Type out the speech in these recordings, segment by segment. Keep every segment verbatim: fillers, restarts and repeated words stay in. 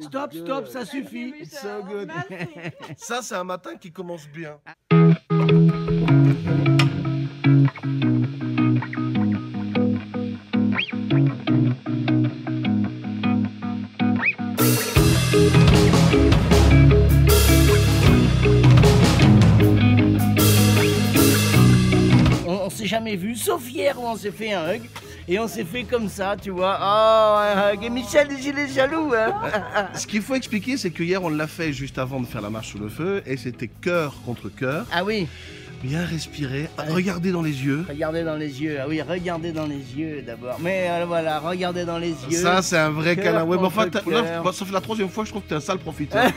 Stop, stop, ça suffit. So good. Ça, c'est un matin qui commence bien. On, on s'est jamais vu, sauf hier où on s'est fait un hug. Et on s'est fait comme ça, tu vois. Oh, et Michel, il est jaloux, hein. Ce qu'il faut expliquer, c'est que hier, on l'a fait juste avant de faire la marche sur le feu. Et c'était cœur contre cœur. Ah oui. Bien respirer, ouais. Regarder dans les yeux. Regarder dans les yeux, ah oui, regarder dans les yeux d'abord. Mais euh, voilà, regarder dans les yeux. Ça, c'est un vrai câlin. Ouais, mais enfin, là, bah, sauf la troisième fois, je trouve que t'es un sale profiteur.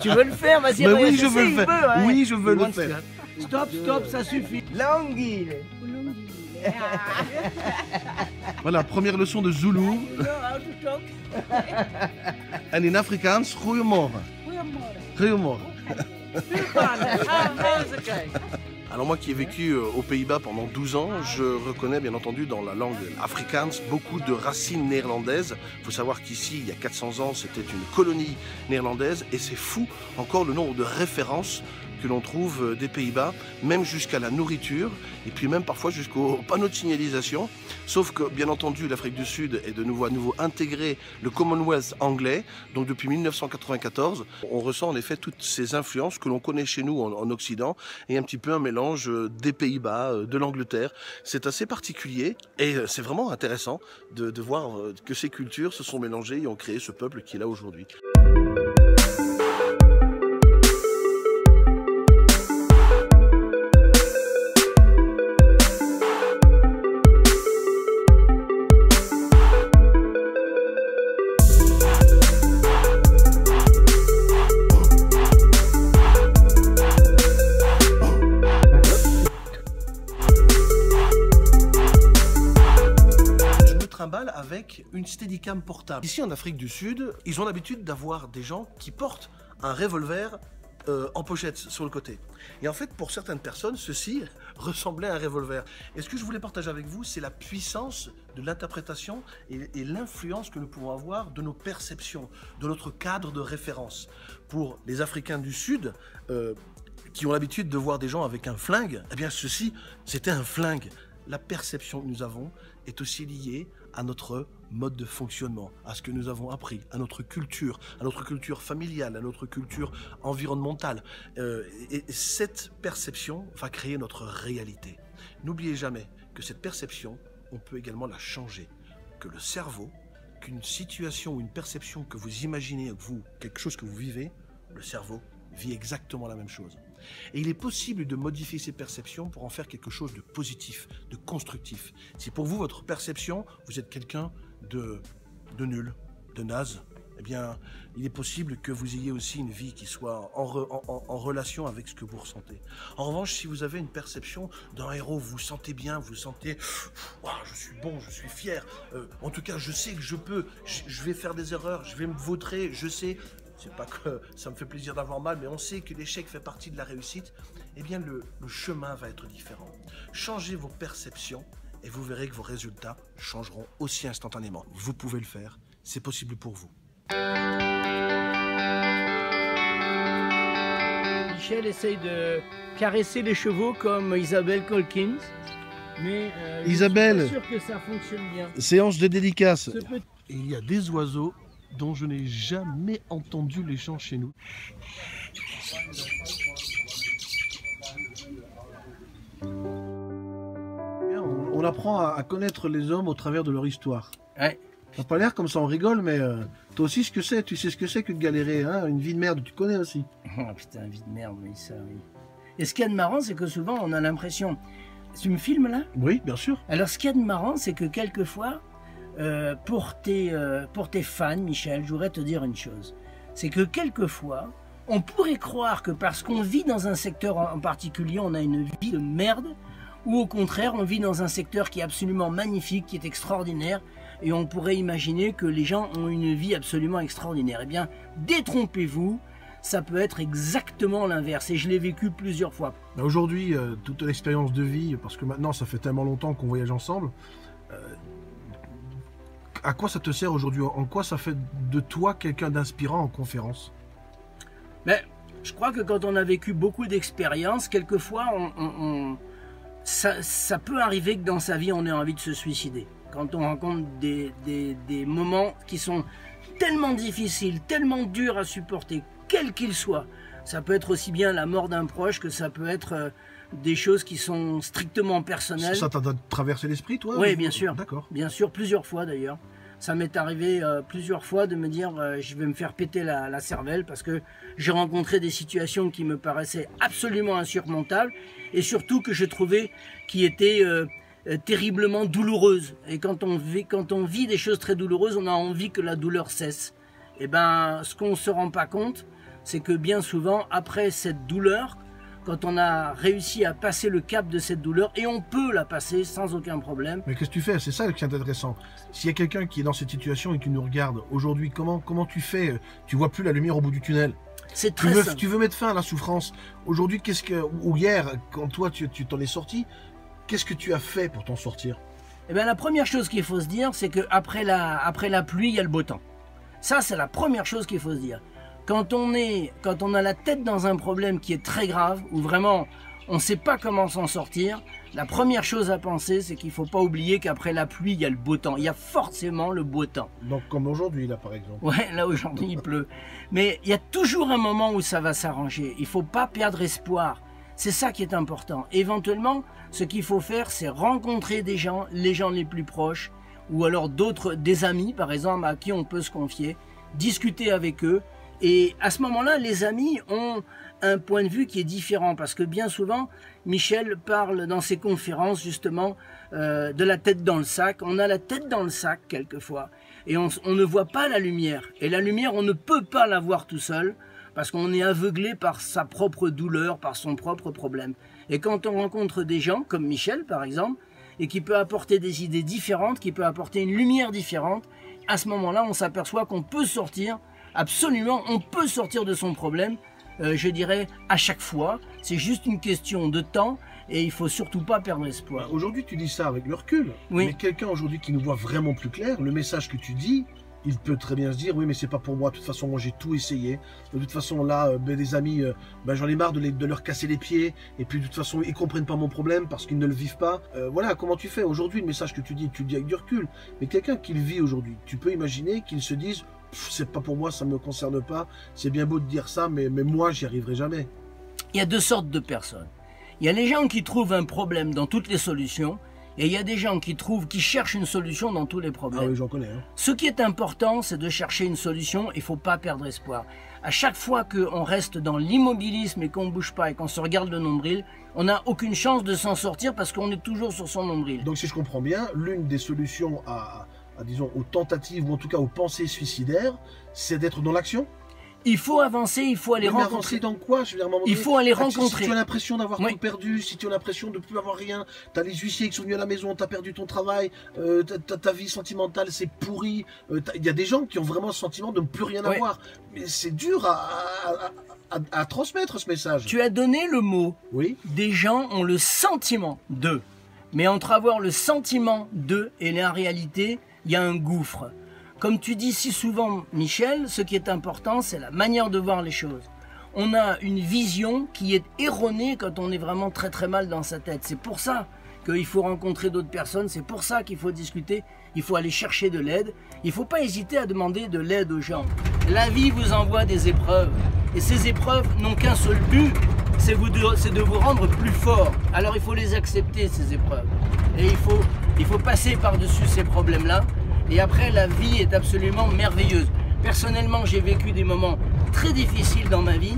Tu veux le faire, vas-y. Mais oui, je veux le faire. Peut, ouais. Oui, je veux le faire. Stop, stop, ça suffit. Languille. Voilà, première leçon de Zulu. And in Afrikaans, goeiemorgen. Goeiemorgen. Alors moi qui ai vécu aux Pays-Bas pendant douze ans, je reconnais bien entendu dans la langue afrikaans beaucoup de racines néerlandaises. Il faut savoir qu'ici, il y a quatre cents ans, c'était une colonie néerlandaise et c'est fou encore le nombre de références que l'on trouve des Pays-Bas, même jusqu'à la nourriture et puis même parfois jusqu'aux panneaux de signalisation. Sauf que, bien entendu, l'Afrique du Sud est de nouveau à nouveau intégrée le Commonwealth anglais. Donc depuis mille neuf cent quatre-vingt-quatorze, on ressent en effet toutes ces influences que l'on connaît chez nous en, en Occident et un petit peu un mélange des Pays-Bas, de l'Angleterre. C'est assez particulier et c'est vraiment intéressant de, de voir que ces cultures se sont mélangées et ont créé ce peuple qui est là aujourd'hui. Avec une steadicam portable. Ici en Afrique du Sud, ils ont l'habitude d'avoir des gens qui portent un revolver euh, en pochette sur le côté. Et en fait, pour certaines personnes, ceci ressemblait à un revolver. Et ce que je voulais partager avec vous, c'est la puissance de l'interprétation et, et l'influence que nous pouvons avoir de nos perceptions, de notre cadre de référence. Pour les Africains du Sud, euh, qui ont l'habitude de voir des gens avec un flingue, eh bien ceci, c'était un flingue. La perception que nous avons est aussi liée à notre mode de fonctionnement, à ce que nous avons appris, à notre culture, à notre culture familiale, à notre culture environnementale. Euh, et cette perception va créer notre réalité. N'oubliez jamais que cette perception, on peut également la changer, que le cerveau, qu'une situation ou une perception que vous imaginez, que vous, quelque chose que vous vivez, le cerveau vit exactement la même chose. Et il est possible de modifier ces perceptions pour en faire quelque chose de positif, de constructif. Si pour vous, votre perception, vous êtes quelqu'un de, de nul, de naze, eh bien, il est possible que vous ayez aussi une vie qui soit en, re, en, en relation avec ce que vous ressentez. En revanche, si vous avez une perception d'un héros, vous vous sentez bien, vous vous sentez oh, « je suis bon, je suis fier, euh, en tout cas, je sais que je peux, je, je vais faire des erreurs, je vais me vautrer, je sais », c'est pas que ça me fait plaisir d'avoir mal, mais on sait que l'échec fait partie de la réussite, eh bien le, le chemin va être différent. Changez vos perceptions et vous verrez que vos résultats changeront aussi instantanément. Vous pouvez le faire, c'est possible pour vous. Michel essaye de caresser les chevaux comme Isabelle Colquins, mais euh, Isabelle, je suis pas sûr que ça fonctionne bien. Séance de dédicace. Petit... Il y a des oiseaux dont je n'ai jamais entendu les chants chez nous. On, on apprend à, à connaître les hommes au travers de leur histoire. Ouais. Ça n'a pas l'air comme ça, on rigole, mais euh, toi aussi ce que c'est, tu sais ce que c'est que de galérer, hein, une vie de merde, tu connais aussi. Oh putain, une vie de merde, oui, ça, oui. Et ce qu'il y a de marrant, c'est que souvent on a l'impression... Tu me filmes là? Oui, bien sûr. Alors ce qu'il y a de marrant, c'est que quelquefois... Euh, pour, tes, euh, pour tes fans, Michel, je voudrais te dire une chose. C'est que quelquefois, on pourrait croire que parce qu'on vit dans un secteur en particulier, on a une vie de merde, ou au contraire, on vit dans un secteur qui est absolument magnifique, qui est extraordinaire, et on pourrait imaginer que les gens ont une vie absolument extraordinaire. Eh bien, détrompez-vous, ça peut être exactement l'inverse, et je l'ai vécu plusieurs fois. Aujourd'hui, euh, toute l'expérience de vie, parce que maintenant, ça fait tellement longtemps qu'on voyage ensemble, euh, à quoi ça te sert aujourd'hui? En quoi ça fait de toi quelqu'un d'inspirant en conférence? Mais je crois que quand on a vécu beaucoup d'expériences, quelquefois, on, on, on, ça, ça peut arriver que dans sa vie, on ait envie de se suicider. Quand on rencontre des, des, des moments qui sont tellement difficiles, tellement durs à supporter, quels qu'ils soient. Ça peut être aussi bien la mort d'un proche que ça peut être des choses qui sont strictement personnelles. Ça t'a traversé l'esprit, toi? Oui, bien sûr. D'accord. Bien sûr, plusieurs fois d'ailleurs. Ça m'est arrivé euh, plusieurs fois de me dire euh, je vais me faire péter la, la cervelle parce que j'ai rencontré des situations qui me paraissaient absolument insurmontables et surtout que je trouvais qui étaient euh, terriblement douloureuses. Et quand on, vit, quand on vit des choses très douloureuses, on a envie que la douleur cesse. Et ben, ce qu'on ne se rend pas compte, c'est que bien souvent, après cette douleur, quand on a réussi à passer le cap de cette douleur, et on peut la passer sans aucun problème. Mais qu'est-ce que tu fais? C'est ça qui est intéressant. S'il y a quelqu'un qui est dans cette situation et qui nous regarde aujourd'hui, comment, comment tu fais? Tu vois plus la lumière au bout du tunnel. C'est très simple. Tu veux mettre fin à la souffrance. Aujourd'hui, qu'est-ce que, ou hier, quand toi tu t'en es sorti, qu'est-ce que tu as fait pour t'en sortir? Eh bien, la première chose qu'il faut se dire, c'est qu'après la, après la pluie, il y a le beau temps. Ça, c'est la première chose qu'il faut se dire. Quand on, est, quand on a la tête dans un problème qui est très grave, où vraiment on ne sait pas comment s'en sortir, la première chose à penser, c'est qu'il ne faut pas oublier qu'après la pluie, il y a le beau temps. Il y a forcément le beau temps. Donc comme aujourd'hui, là, par exemple. Ouais, là, aujourd'hui, il pleut. Mais il y a toujours un moment où ça va s'arranger. Il ne faut pas perdre espoir. C'est ça qui est important. Éventuellement, ce qu'il faut faire, c'est rencontrer des gens, les gens les plus proches, ou alors d'autres, des amis, par exemple, à qui on peut se confier, discuter avec eux. Et à ce moment-là, les amis ont un point de vue qui est différent parce que bien souvent, Michel parle dans ses conférences justement euh, de la tête dans le sac. On a la tête dans le sac quelquefois et on, on ne voit pas la lumière. Et la lumière, on ne peut pas la voir tout seul parce qu'on est aveuglé par sa propre douleur, par son propre problème. Et quand on rencontre des gens comme Michel par exemple et qui peut apporter des idées différentes, qui peut apporter une lumière différente, à ce moment-là, on s'aperçoit qu'on peut sortir. Absolument, on peut sortir de son problème, euh, je dirais, à chaque fois. C'est juste une question de temps et il ne faut surtout pas perdre espoir. Aujourd'hui, tu dis ça avec le recul. Oui. Mais quelqu'un aujourd'hui qui nous voit vraiment plus clair, le message que tu dis, il peut très bien se dire, oui, mais c'est pas pour moi. De toute façon, moi, j'ai tout essayé. De toute façon, là, euh, ben, les amis, euh, ben, j'en ai marre de, les, de leur casser les pieds. Et puis, de toute façon, ils comprennent pas mon problème parce qu'ils ne le vivent pas. Euh, voilà, comment tu fais aujourd'hui? Le message que tu dis, tu le dis avec du recul. Mais quelqu'un qui le vit aujourd'hui, tu peux imaginer qu'il se dise, c'est pas pour moi, ça me concerne pas. C'est bien beau de dire ça, mais, mais moi, j'y arriverai jamais. Il y a deux sortes de personnes. Il y a les gens qui trouvent un problème dans toutes les solutions, et il y a des gens qui trouvent, qui cherchent une solution dans tous les problèmes. Ah oui, j'en connais. Hein. Ce qui est important, c'est de chercher une solution. Il ne faut pas perdre espoir. À chaque fois qu'on reste dans l'immobilisme et qu'on ne bouge pas et qu'on se regarde le nombril, on n'a aucune chance de s'en sortir parce qu'on est toujours sur son nombril. Donc, si je comprends bien, l'une des solutions à À, disons, aux tentatives ou en tout cas aux pensées suicidaires, c'est d'être dans l'action. Il faut avancer, il faut aller oui, rencontrer. Mais avancer dans quoi? Je veux dire, il faut aller ah, rencontrer. Si tu as l'impression d'avoir oui. tout perdu, si tu as l'impression de ne plus avoir rien, tu as les huissiers qui sont venus à la maison, tu as perdu ton travail, euh, ta vie sentimentale c'est pourri, il euh, y a des gens qui ont vraiment le sentiment de ne plus rien oui. avoir. Mais c'est dur à, à, à, à transmettre ce message. Tu as donné le mot. Oui. Des gens ont le sentiment de. Mais entre avoir le sentiment de et la réalité, il y a un gouffre. Comme tu dis si souvent, Michel, ce qui est important, c'est la manière de voir les choses. On a une vision qui est erronée quand on est vraiment très très mal dans sa tête. C'est pour ça qu'il faut rencontrer d'autres personnes, c'est pour ça qu'il faut discuter, il faut aller chercher de l'aide. Il ne faut pas hésiter à demander de l'aide aux gens. La vie vous envoie des épreuves. Et ces épreuves n'ont qu'un seul but, c'est de vous rendre plus fort. Alors il faut les accepter, ces épreuves. Et il faut... Il faut passer par-dessus ces problèmes-là et après la vie est absolument merveilleuse. Personnellement, j'ai vécu des moments très difficiles dans ma vie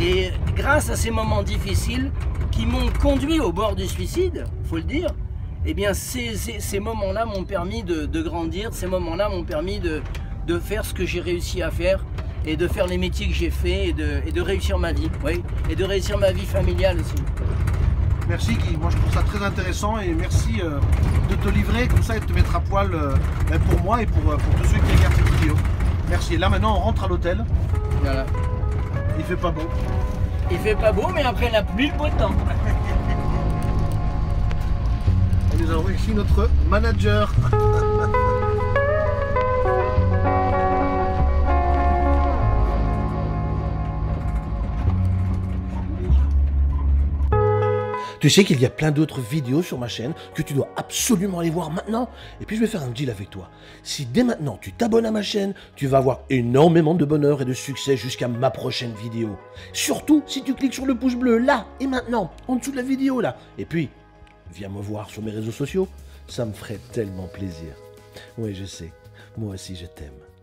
et grâce à ces moments difficiles qui m'ont conduit au bord du suicide, il faut le dire, eh bien ces, ces, ces moments-là m'ont permis de, de grandir, ces moments-là m'ont permis de, de faire ce que j'ai réussi à faire et de faire les métiers que j'ai faits et de, et de réussir ma vie, oui, et de réussir ma vie familiale aussi. Merci Guy, moi je trouve ça très intéressant et merci euh, de te livrer comme ça et de te mettre à poil euh, pour moi et pour, euh, pour tous ceux qui regardent cette vidéo. Merci. Et là maintenant on rentre à l'hôtel. Voilà. Il fait pas beau. Il fait pas beau mais après la pluie le beau temps. Et nous avons ici notre manager. Tu sais qu'il y a plein d'autres vidéos sur ma chaîne que tu dois absolument aller voir maintenant. Et puis je vais faire un deal avec toi. Si dès maintenant tu t'abonnes à ma chaîne, tu vas avoir énormément de bonheur et de succès jusqu'à ma prochaine vidéo. Surtout si tu cliques sur le pouce bleu là et maintenant, en dessous de la vidéo là. Et puis, viens me voir sur mes réseaux sociaux, ça me ferait tellement plaisir. Oui, je sais, moi aussi je t'aime.